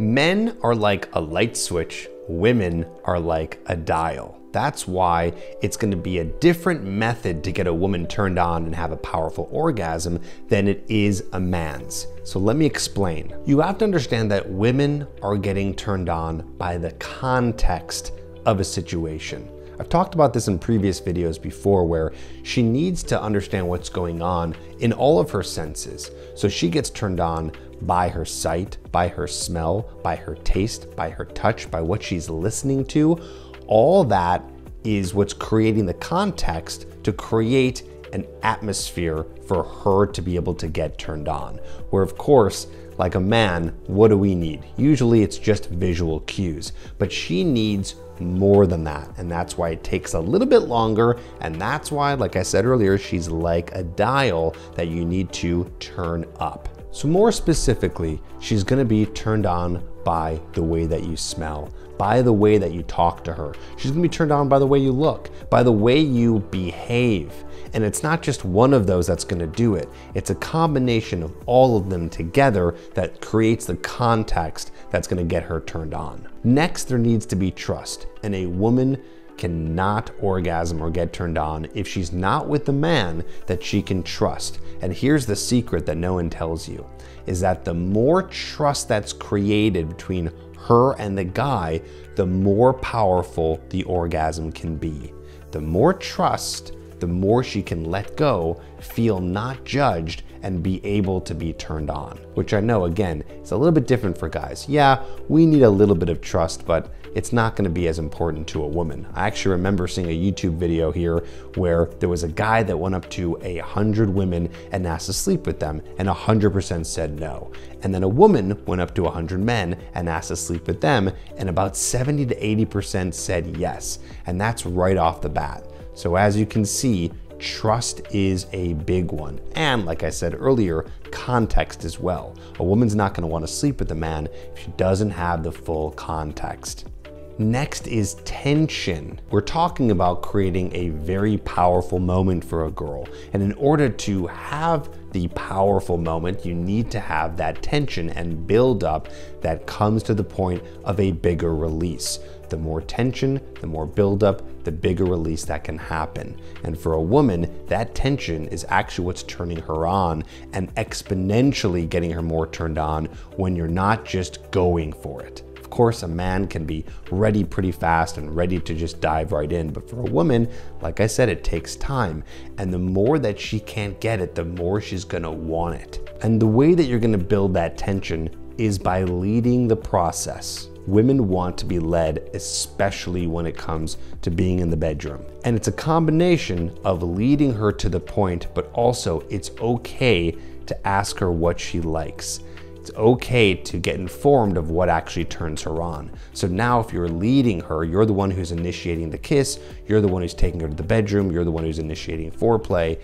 Men are like a light switch, women are like a dial. That's why it's going to be a different method to get a woman turned on and have a powerful orgasm than it is a man's. So let me explain. You have to understand that women are getting turned on by the context of a situation. I've talked about this in previous videos before, where she needs to understand what's going on in all of her senses. So she gets turned on by her sight, by her smell, by her taste, by her touch, by what she's listening to. All that is what's creating the context to create an atmosphere for her to be able to get turned on. Where of course, like a man, what do we need? Usually it's just visual cues, but she needs more than that. And that's why it takes a little bit longer. And that's why, like I said earlier, she's like a dial that you need to turn up. So more specifically, she's gonna be turned on by the way that you smell, by the way that you talk to her. She's gonna be turned on by the way you look, by the way you behave. And it's not just one of those that's gonna do it. It's a combination of all of them together that creates the context that's gonna get her turned on. Next, there needs to be trust. And a woman cannot orgasm or get turned on if she's not with the man that she can trust. And here's the secret that no one tells you, is that the more trust that's created between her and the guy, the more powerful the orgasm can be. The more trust, the more she can let go, feel not judged, and be able to be turned on. Which I know, again, it's a little bit different for guys. Yeah, we need a little bit of trust, but it's not gonna be as important to a woman. I actually remember seeing a YouTube video here where there was a guy that went up to 100 women and asked to sleep with them, and 100% said no. And then a woman went up to 100 men and asked to sleep with them, and about 70 to 80% said yes. And that's right off the bat. So as you can see, trust is a big one. And like I said earlier, context as well. A woman's not gonna wanna sleep with a man if she doesn't have the full context. Next is tension. We're talking about creating a very powerful moment for a girl. And in order to have the powerful moment, you need to have that tension and build up that comes to the point of a bigger release. The more tension, the more buildup, the bigger release that can happen. And for a woman, that tension is actually what's turning her on and exponentially getting her more turned on when you're not just going for it. Of course, a man can be ready pretty fast and ready to just dive right in. But for a woman, like I said, it takes time. And the more that she can't get it, the more she's gonna want it. And the way that you're gonna build that tension is by leading the process. Women want to be led, especially when it comes to being in the bedroom. And it's a combination of leading her to the point, but also it's okay to ask her what she likes. It's okay to get informed of what actually turns her on. So now if you're leading her, you're the one who's initiating the kiss, you're the one who's taking her to the bedroom, you're the one who's initiating foreplay,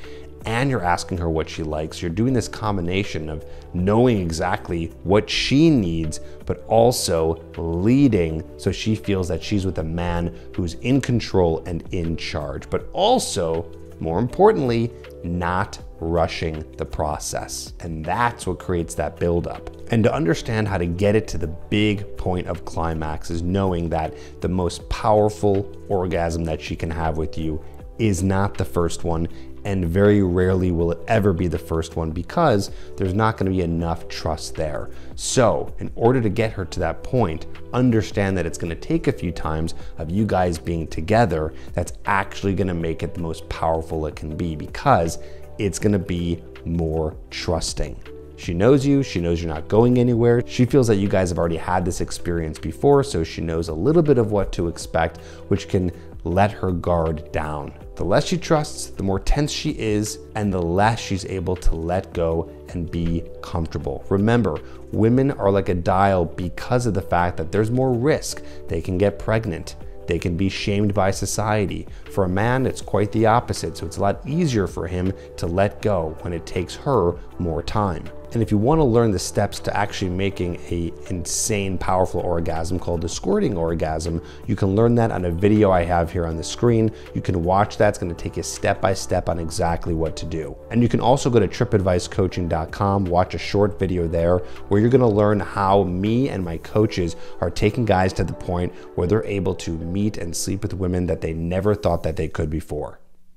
and you're asking her what she likes. You're doing this combination of knowing exactly what she needs, but also leading so she feels that she's with a man who's in control and in charge, but also, more importantly, not rushing the process. And that's what creates that buildup. And to understand how to get it to the big point of climax is knowing that the most powerful orgasm that she can have with you is not the first one, and very rarely will it ever be the first one, because there's not gonna be enough trust there. So in order to get her to that point, understand that it's gonna take a few times of you guys being together that's actually gonna make it the most powerful it can be, because it's gonna be more trusting. She knows you, she knows you're not going anywhere. She feels that you guys have already had this experience before, so she knows a little bit of what to expect, which can let her guard down. The less she trusts, the more tense she is, and the less she's able to let go and be comfortable. Remember, women are like a dial because of the fact that there's more risk. They can get pregnant. They can be shamed by society. For a man, it's quite the opposite. So it's a lot easier for him to let go when it takes her more time. And if you want to learn the steps to actually making an insane, powerful orgasm called the squirting orgasm, you can learn that on a video I have here on the screen. You can watch that. It's going to take you step by step on exactly what to do. And you can also go to TripAdviceCoaching.com, watch a short video there where you're going to learn how me and my coaches are taking guys to the point where they're able to meet and sleep with women that they never thought that they could before.